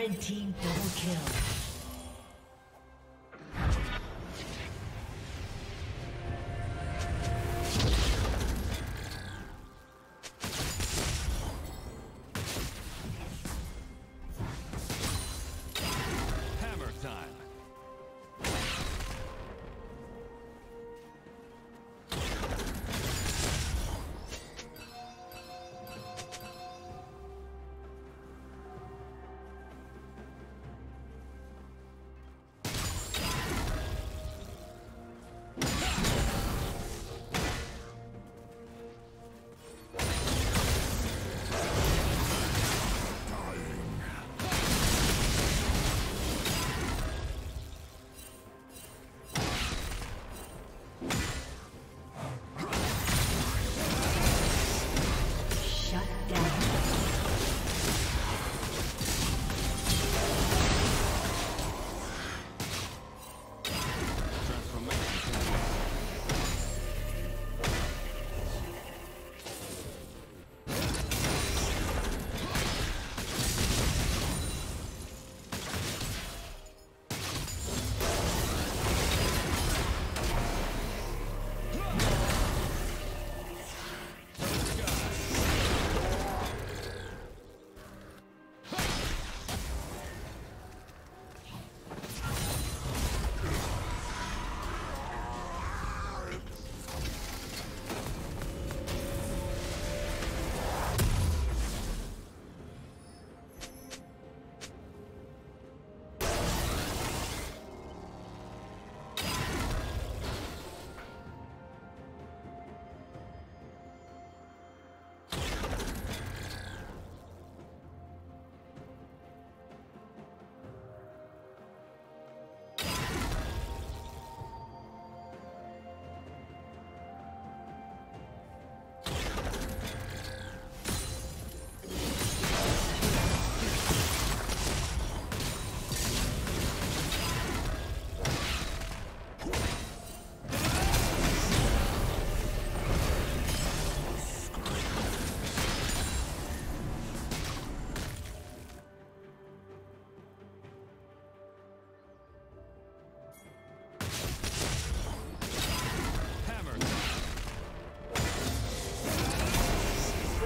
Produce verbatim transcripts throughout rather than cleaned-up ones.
Red team double kill.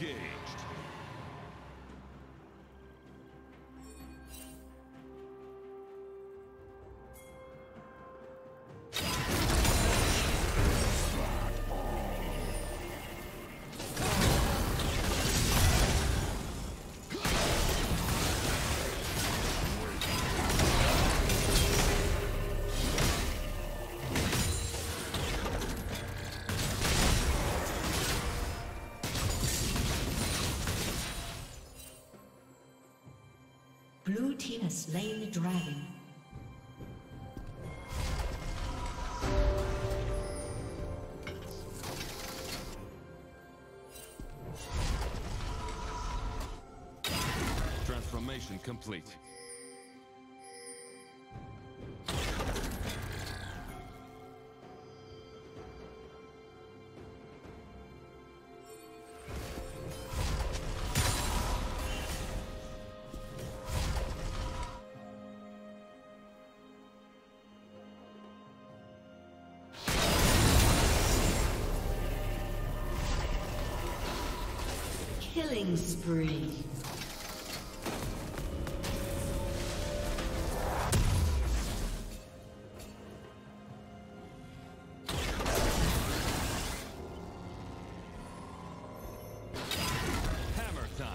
engaged. Blue team has slain the dragon. Transformation complete. Killing spree. Hammer time.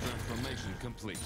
Transformation complete.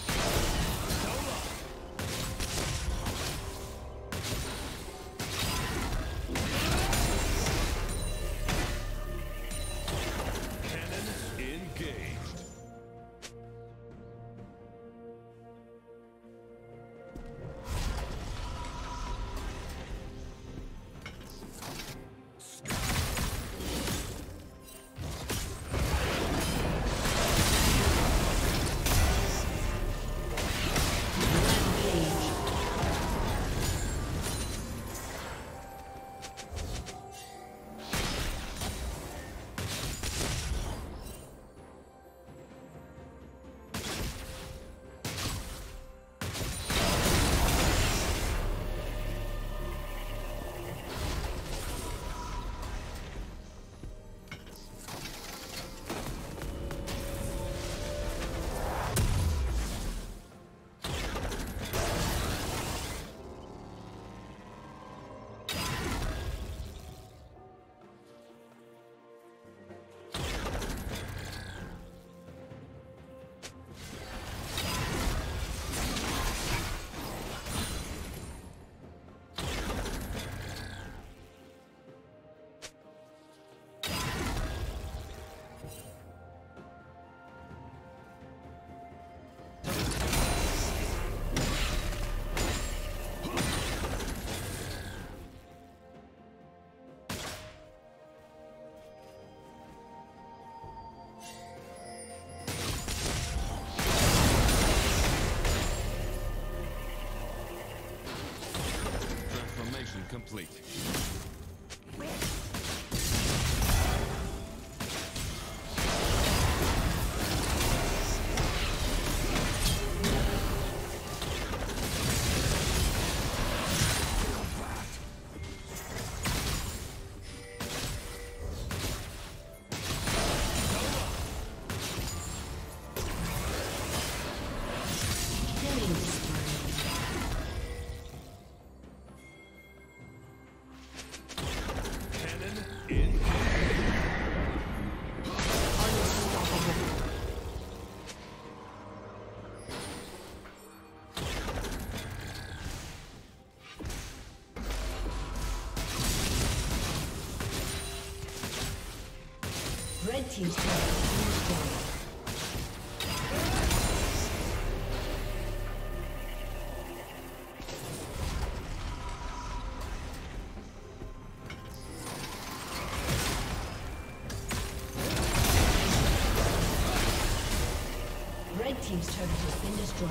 Complete. Killing spree. Red team's turret is destroyed. Red team's turret has been destroyed.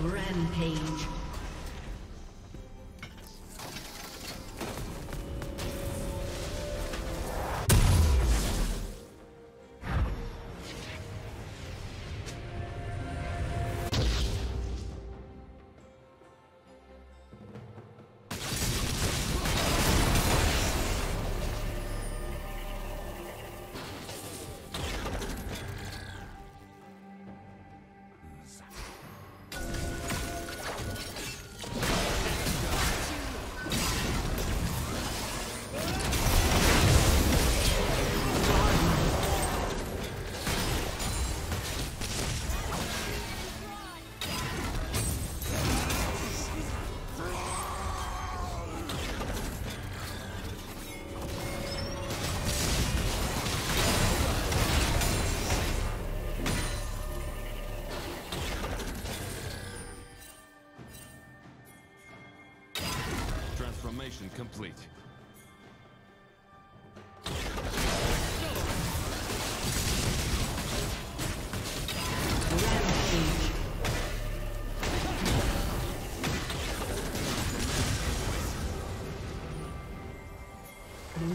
Rampage. Transformation complete. Blue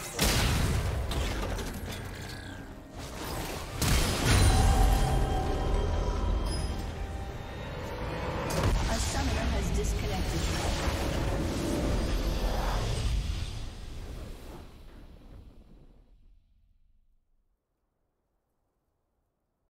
Disconnected.